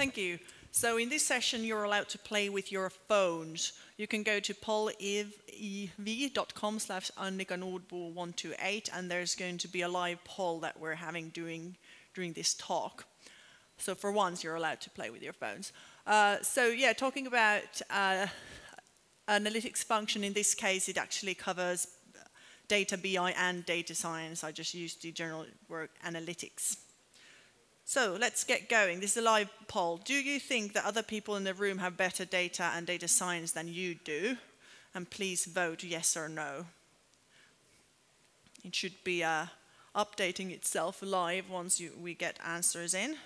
Thank you. So in this session, you're allowed to play with your phones. You can go to pollivv.com/annikanordbo128, and there's going to be a live poll that we're having during this talk. So for once, you're allowed to play with your phones. So yeah, talking about analytics function, in this case, it actually covers data BI and data science. I just used the general word analytics. So let's get going. This is a live poll. Do you think that other people in the room have better data and data science than you do? And please vote yes or no. It should be updating itself live once we get answers in.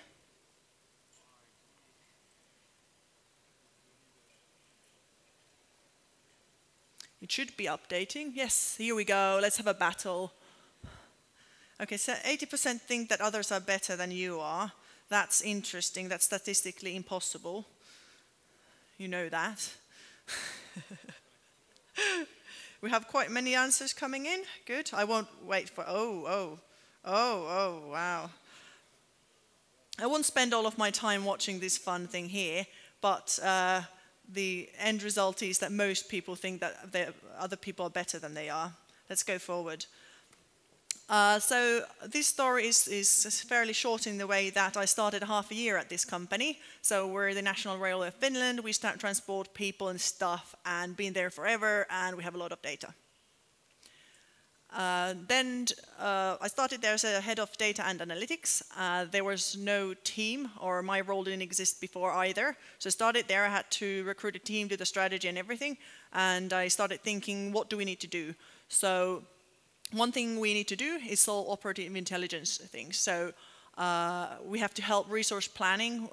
It should be updating. Yes, here we go. Let's have a battle. Okay, so 80% think that others are better than you are. That's interesting. That's statistically impossible. You know that. We have quite many answers coming in. Good. I won't wait for, wow. I won't spend all of my time watching this fun thing here, but the end result is that most people think that other people are better than they are. Let's go forward. So this story is fairly short in the way that I started half a year at this company. So we're the National Railway of Finland. We transport people and stuff and been there forever, and we have a lot of data. Then I started there as a head of data and analytics. There was no team, or my role didn't exist before either. So I started there. I had to recruit a team, do the strategy and everything. And I started thinking, what do we need to do? So one thing we need to do is solve operative intelligence things. So we have to help resource planning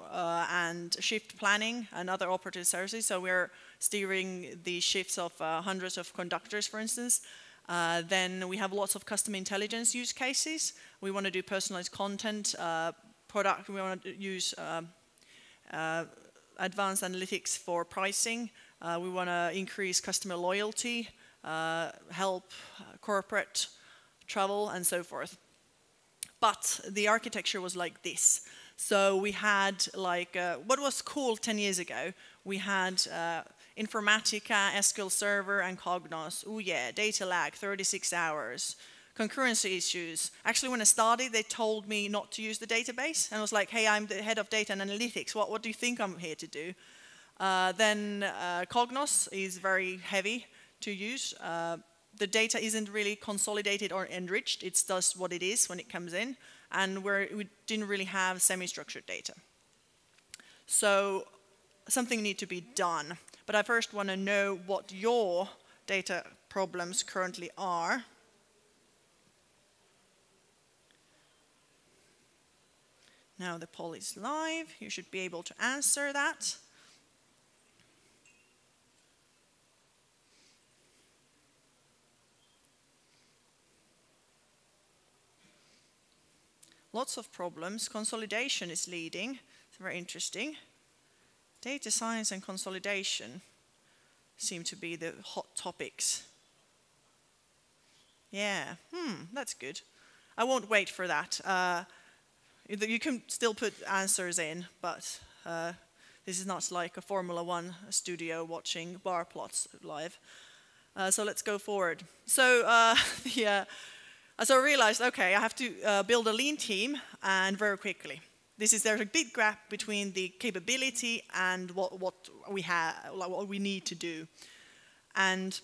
and shift planning and other operative services. So we're steering the shifts of hundreds of conductors, for instance. Then we have lots of customer intelligence use cases. We want to do personalized content, product. We want to use advanced analytics for pricing. We want to increase customer loyalty. Help, corporate travel, and so forth. But the architecture was like this. So we had like, what was cool 10 years ago, we had Informatica, SQL Server, and Cognos. Oh yeah, data lag, 36 hours. Concurrency issues. Actually, when I started, they told me not to use the database. And I was like, hey, I'm the head of data and analytics. What do you think I'm here to do? Then Cognos is very heavy to use. The data isn't really consolidated or enriched. It's just what it is when it comes in. And we didn't really have semi-structured data. So something needs to be done. But I first want to know what your data problems currently are. Now the poll is live. You should be able to answer that. Lots of problems. Consolidation is leading. It's very interesting. Data science and consolidation seem to be the hot topics. Yeah, that's good. I won't wait for that. You can still put answers in, but this is not like a Formula One studio watching bar plots live. So let's go forward. So yeah. So I realized, okay, I have to build a lean team and very quickly. There's a big gap between the capability and what we need to do. And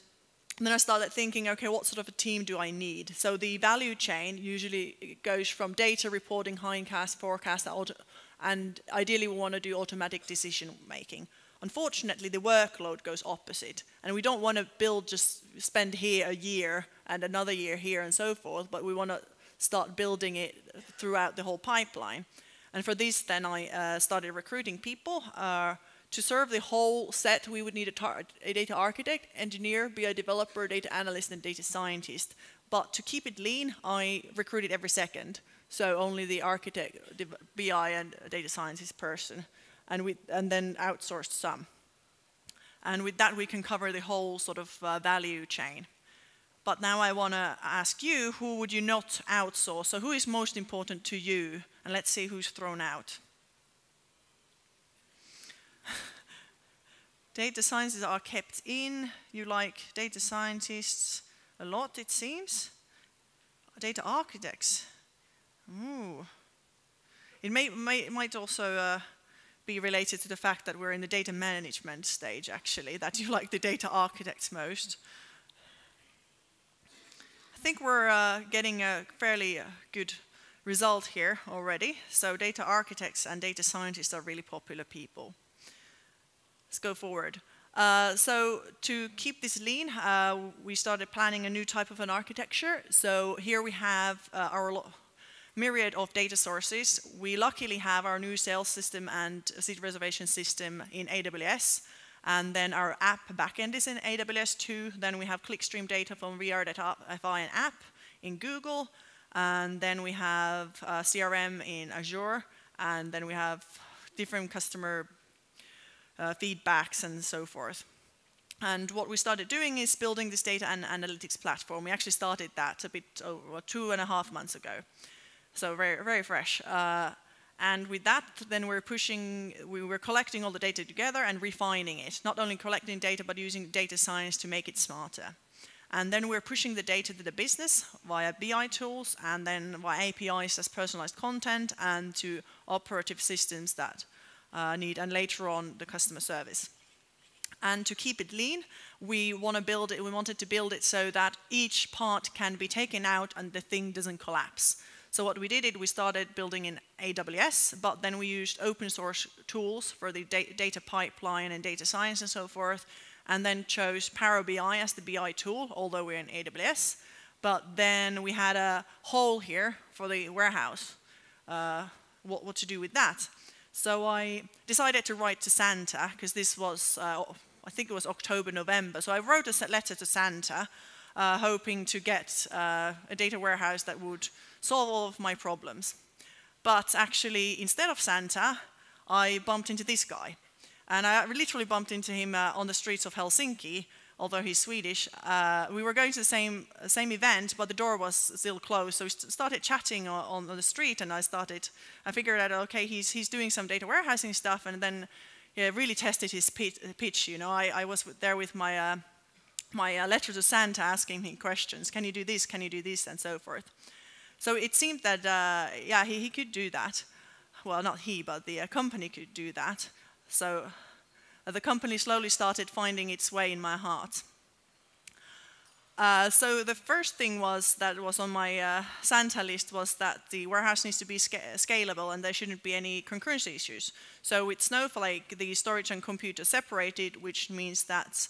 then I started thinking, okay, what sort of a team do I need? So the value chain usually goes from data reporting, hindcast, forecast, and ideally we want to do automatic decision making. Unfortunately, the workload goes opposite, and we don't want to spend here a year and another year here and so forth, but we want to start building it throughout the whole pipeline. And for this, then I started recruiting people. To serve the whole set, we would need a data architect, engineer, BI developer, data analyst, and data scientist. But to keep it lean, I recruited every second, so only the architect, BI, and data scientist person. And then outsourced some. And with that, we can cover the whole sort of value chain. But now I want to ask you, who would you not outsource? So who is most important to you? And let's see who's thrown out. Data scientists are kept in. You like data scientists a lot, it seems. Data architects. Ooh. It might also be related to the fact that we're in the data management stage, actually, that you like the data architects most. I think we're getting a fairly good result here already. So data architects and data scientists are really popular people. Let's go forward. So to keep this lean, we started planning a new type of an architecture. So here we have our myriad of data sources. We luckily have our new sales system and seat reservation system in AWS. And then our app backend is in AWS too. Then we have clickstream data from VR.fi and app in Google. And then we have CRM in Azure. And then we have different customer feedbacks and so forth. And what we started doing is building this data and analytics platform. We actually started that a bit over 2.5 months ago. So very, very fresh. And with that, then we were collecting all the data together and refining it. Not only collecting data, but using data science to make it smarter. And then we're pushing the data to the business via BI tools, and then via APIs as personalized content, and to operative systems that and later on the customer service. And to keep it lean, we wanted to build it so that each part can be taken out and the thing doesn't collapse. So what we did is we started building in AWS, but then we used open source tools for the data pipeline and data science and so forth, and then chose Power BI as the BI tool, although we're in AWS. But then we had a hole here for the warehouse, what to do with that. So I decided to write to Santa, because this was, I think it was October, November. So I wrote a letter to Santa, hoping to get a data warehouse that would solve all of my problems. But actually, instead of Santa, I bumped into this guy. And I literally bumped into him on the streets of Helsinki, although he's Swedish. We were going to the same event, but the door was still closed. So we started chatting on the street, and I figured out, okay, he's doing some data warehousing stuff, and then yeah, really tested his pitch. You know, I was there with my my letter to Santa, asking him questions. Can you do this? Can you do this? And so forth. So it seemed that yeah, he could do that. Well, not he, but the company could do that. So the company slowly started finding its way in my heart. So the first thing that was on my Santa list was that the warehouse needs to be scalable and there shouldn't be any concurrency issues. So with Snowflake, the storage and compute are separated, which means that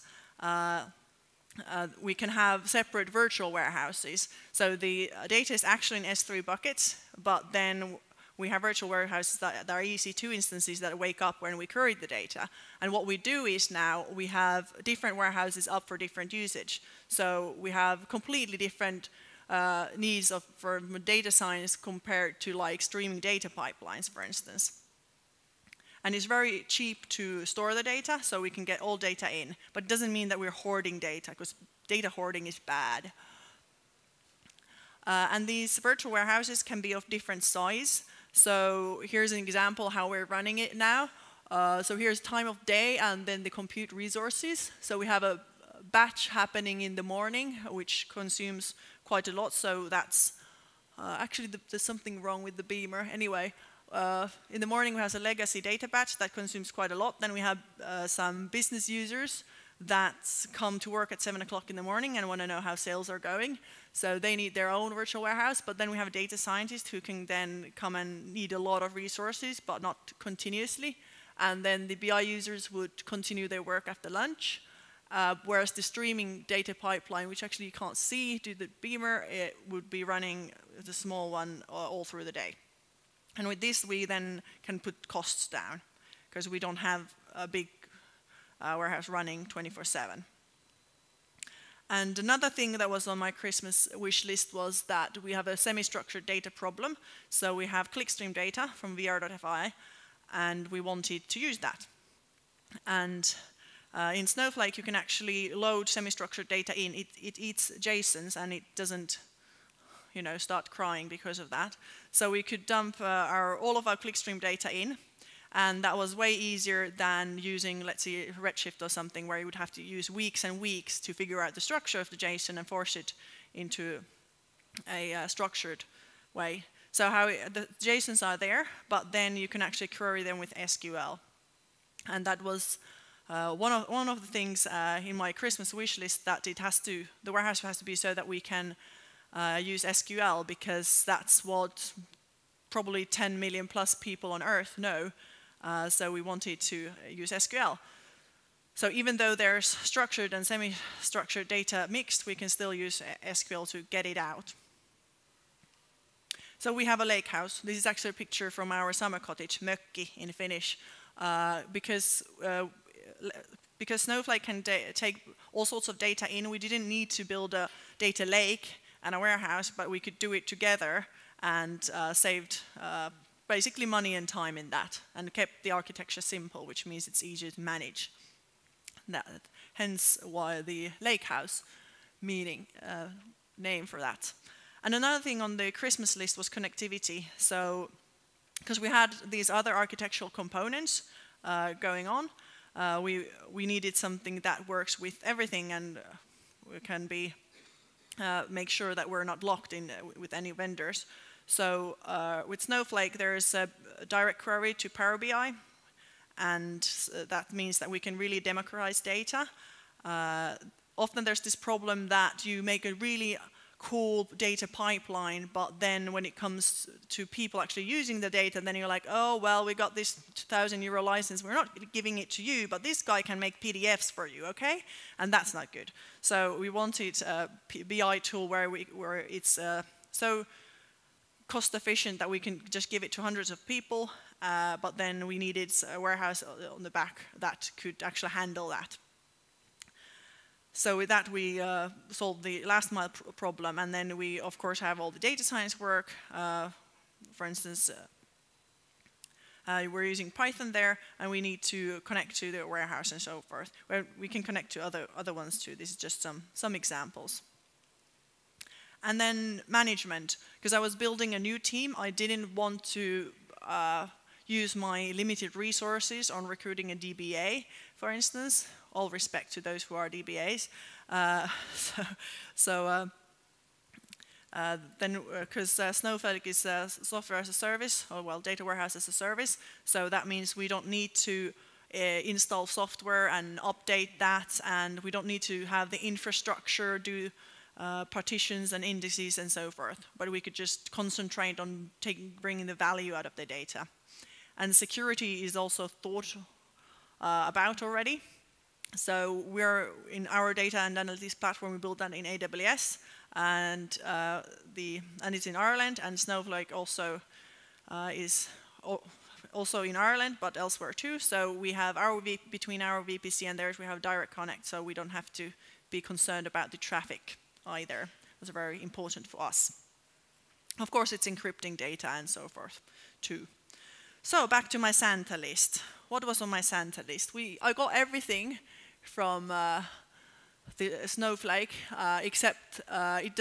we can have separate virtual warehouses. So the data is actually in S3 buckets, but then we have virtual warehouses that are EC2 instances that wake up when we query the data. And what we do is now we have different warehouses up for different usage. So we have completely different needs for data science compared to like streaming data pipelines, for instance. And it's very cheap to store the data, so we can get all data in. But it doesn't mean that we're hoarding data, because data hoarding is bad. And these virtual warehouses can be of different size. So here's an example how we're running it now. So here's time of day and then the compute resources. So we have a batch happening in the morning, which consumes quite a lot. So that's actually there's something wrong with the beamer. Anyway, in the morning we have a legacy data batch that consumes quite a lot. Then we have some business users that come to work at 7 o'clock in the morning and want to know how sales are going. So they need their own virtual warehouse, but then we have a data scientist who can then come and need a lot of resources, but not continuously. And then the BI users would continue their work after lunch, whereas the streaming data pipeline, which actually you can't see due to the beamer, it would be running the small one all through the day. And with this, we then can put costs down, because we don't have a big warehouse running 24/7. And another thing that was on my Christmas wish list was that we have a semi-structured data problem. So we have clickstream data from VR.fi, and we wanted to use that. And in Snowflake, you can actually load semi-structured data in. It eats JSONs, and it doesn't, you know, start crying because of that. So we could dump all of our clickstream data in. And that was way easier than using, let's say, Redshift or something, where you would have to use weeks and weeks to figure out the structure of the JSON and force it into a structured way. So how the JSONs are there, but then you can actually query them with SQL. And that was one of the things in my Christmas wish list, that it has to, the warehouse has to be so that we can use SQL, because that's what probably 10 million plus people on Earth know. So we wanted to use SQL. So even though there's structured and semi-structured data mixed, we can still use SQL to get it out. So we have a lake house. This is actually a picture from our summer cottage, mökki in Finnish, because Snowflake can take all sorts of data in. We didn't need to build a data lake and a warehouse, but we could do it together, and saved basically money and time in that, and kept the architecture simple, which means it's easier to manage. That, hence why the Lakehouse meaning name for that. And another thing on the Christmas list was connectivity. So, because we had these other architectural components going on, we needed something that works with everything, and we can be make sure that we're not locked in with any vendors. So with Snowflake, there is a direct query to Power BI, and that means that we can really democratize data. Often there's this problem that you make a really cool data pipeline, but then when it comes to people actually using the data, then you're like, oh, well, we got this €1,000 license, we're not giving it to you, but this guy can make PDFs for you, okay? And that's not good. So we wanted a BI tool where it's so cost efficient that we can just give it to hundreds of people, but then we needed a warehouse on the back that could actually handle that. So with that, we solved the last mile problem, and then we, of course, have all the data science work. For instance, we're using Python there, and we need to connect to the warehouse and so forth. Where we can connect to other ones too. This is just some examples. And then management, because I was building a new team, I didn't want to use my limited resources on recruiting a DBA, for instance. All respect to those who are DBAs. Then, because Snowflake is software as a service, or well, data warehouse as a service, so that means we don't need to install software and update that, and we don't need to have the infrastructure, do partitions and indices and so forth, but we could just concentrate on bringing the value out of the data. And security is also thought about already. So we're in our data and analytics platform, we built that in AWS, and it's in Ireland, and Snowflake also is also in Ireland, but elsewhere too. So we have between our VPC and theirs, we have Direct Connect, so we don't have to be concerned about the traffic either. That's very important for us. Of course, it's encrypting data and so forth too. So back to my Santa list. What was on my Santa list? I got everything from the Snowflake, except Snowflake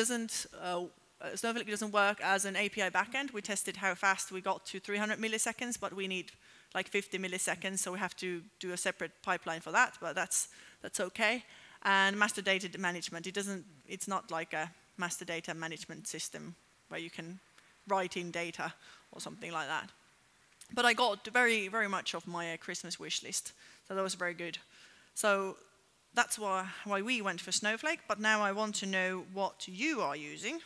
doesn't work as an API backend. We tested how fast we got to 300 milliseconds, but we need like 50 milliseconds, so we have to do a separate pipeline for that. But that's okay. And master data management, it's not like a master data management system where you can write in data or something like that. But I got very, very much of my Christmas wish list, so that was very good. So that's why we went for Snowflake, but now I want to know what you are using.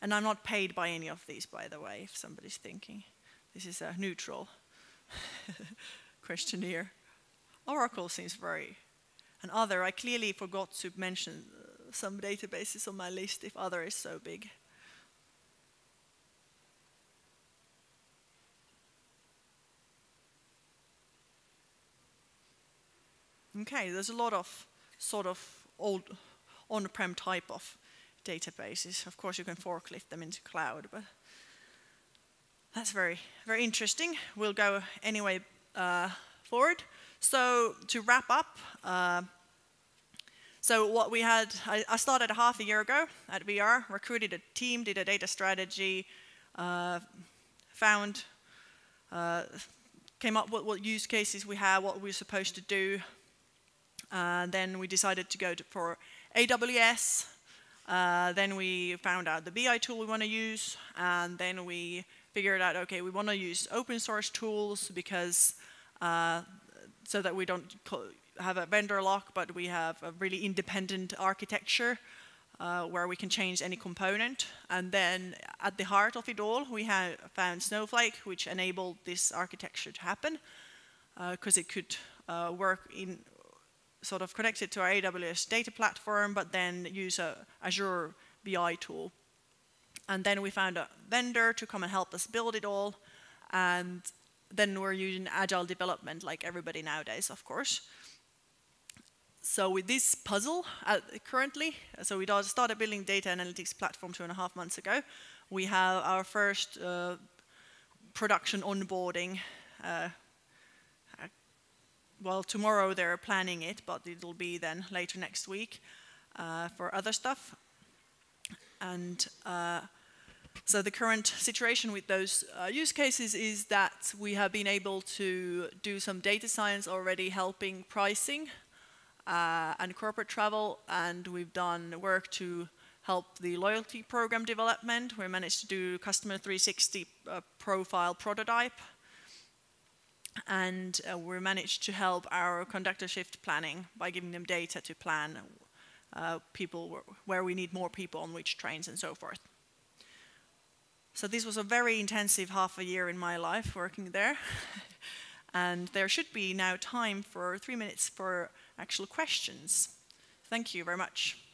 And I'm not paid by any of these, by the way, if somebody's thinking. This is a neutral questionnaire. Oracle seems very... And other, I clearly forgot to mention some databases on my list if other is so big. Okay, there's a lot of sort of old on-prem type of databases. Of course, you can forklift them into cloud, but that's very, very interesting. We'll go anyway forward. So to wrap up, so what we had, I started half a year ago at VR, recruited a team, did a data strategy, found, came up with what use cases we had, what we were supposed to do. Then we decided to go for AWS. Then we found out the BI tool we want to use. And then we figured out, OK, we want to use open source tools because so that we don't have a vendor lock, but we have a really independent architecture where we can change any component. And then at the heart of it all, we have found Snowflake, which enabled this architecture to happen because it could work in sort of connected to our AWS data platform, but then use a Azure BI tool. And then we found a vendor to come and help us build it all. And then we're using agile development like everybody nowadays, of course. So with this puzzle currently, so we started building data analytics platform 2.5 months ago. We have our first production onboarding. Well, tomorrow they're planning it, but it'll be then later next week for other stuff. And so the current situation with those use cases is that we have been able to do some data science already helping pricing and corporate travel, and we've done work to help the loyalty program development. We managed to do customer 360 profile prototype, and we managed to help our conductor shift planning by giving them data to plan people where we need more people on which trains and so forth. So this was a very intensive half a year in my life working there. And there should be now time for 3 minutes for actual questions. Thank you very much.